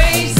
Grace.